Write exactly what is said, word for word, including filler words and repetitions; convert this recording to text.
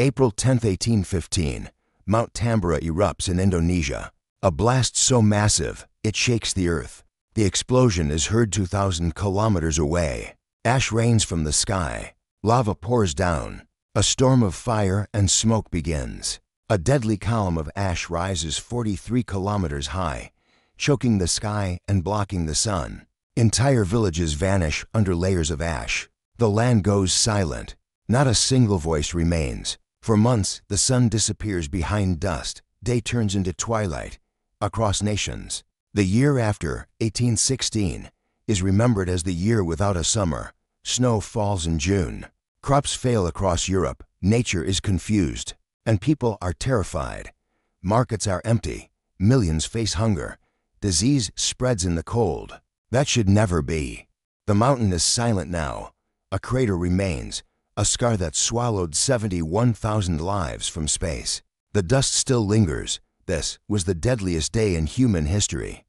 April tenth, eighteen fifteen, Mount Tambora erupts in Indonesia. A blast so massive, it shakes the earth. The explosion is heard two thousand kilometers away. Ash rains from the sky. Lava pours down. A storm of fire and smoke begins. A deadly column of ash rises forty-three kilometers high, choking the sky and blocking the sun. Entire villages vanish under layers of ash. The land goes silent. Not a single voice remains. For months, the sun disappears behind dust. Day turns into twilight across nations. The year after, eighteen sixteen, is remembered as the year without a summer. Snow falls in June. Crops fail across Europe. Nature is confused, and people are terrified. Markets are empty. Millions face hunger. Disease spreads in the cold. That should never be. The mountain is silent now. A crater remains. A scar that swallowed seventy-one thousand lives from space. The dust still lingers. This was the deadliest day in human history.